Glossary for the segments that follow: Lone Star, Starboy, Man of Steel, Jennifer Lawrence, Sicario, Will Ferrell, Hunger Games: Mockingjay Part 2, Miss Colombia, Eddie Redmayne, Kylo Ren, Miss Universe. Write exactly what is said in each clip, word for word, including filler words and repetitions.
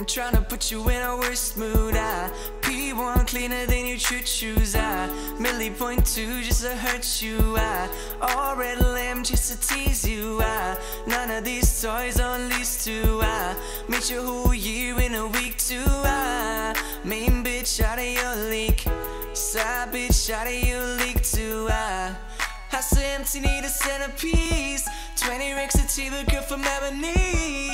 I'm tryna put you in our worst mood. I P one cleaner than your choo choos. I Millie point two just to hurt you. I all red lamb just to tease you. I none of these toys on lease too. I meet your whole year in a week too. I mean bitch out of your league, side bitch out of your league too. I house so empty, need a centerpiece. Twenty racks of tea, but girl from Ebony.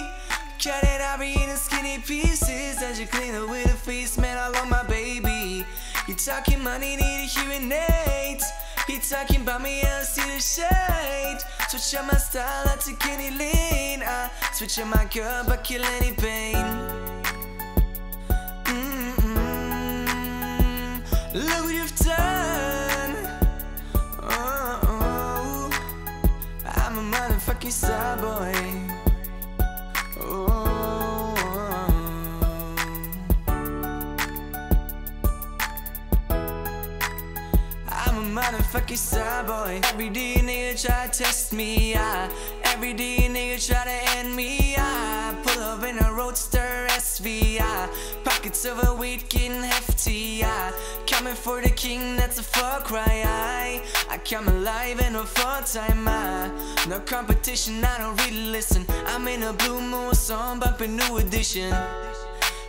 Cut it, I'll be eating skinny pieces as you clean up with a feast. Man, I love my baby. You talking money, need a hearing aid. He talking about me, I see the shade. Switch up my style, I take any lean. I switch up my girl, but kill any pain. Mm-mm-mm. Look what you've done. Oh, oh. I'm a motherfucking starboy. Motherfucking starboy. Every day nigga try to test me. I every day nigga try to end me. I pull up in a roadster S V. I pockets of a weed getting hefty. I coming for the king, that's a far cry. I I come alive in a full time. I no competition, I don't really listen. I'm in a blue moon song, bumping new edition.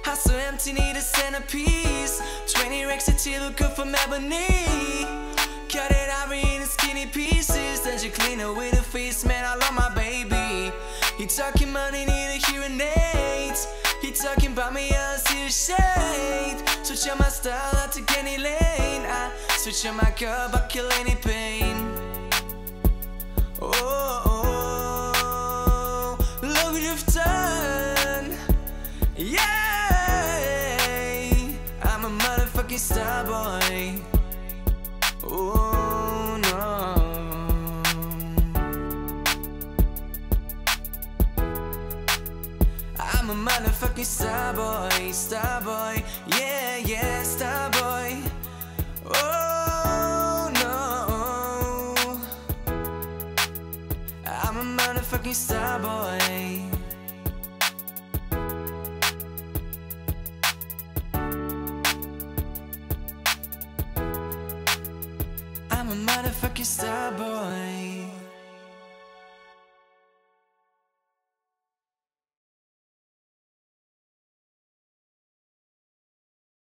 House so empty, need a centerpiece. Twenty racks of tea, look good from Ebony. Cut it out in skinny pieces, then you clean it with a feast. Man, I love my baby. He talking money, need a hearing aid. He talking about me, I see the shade. Switch on my style, I take any lane. I switch on my girl, I kill any pain. Oh, oh, oh, look what you've done. Yeah, I'm a motherfucking starboy. Oh no, I'm a motherfucking starboy, starboy, yeah, yeah, starboy. Oh no, I'm a motherfucking starboy. I'm a motherfucking starboy.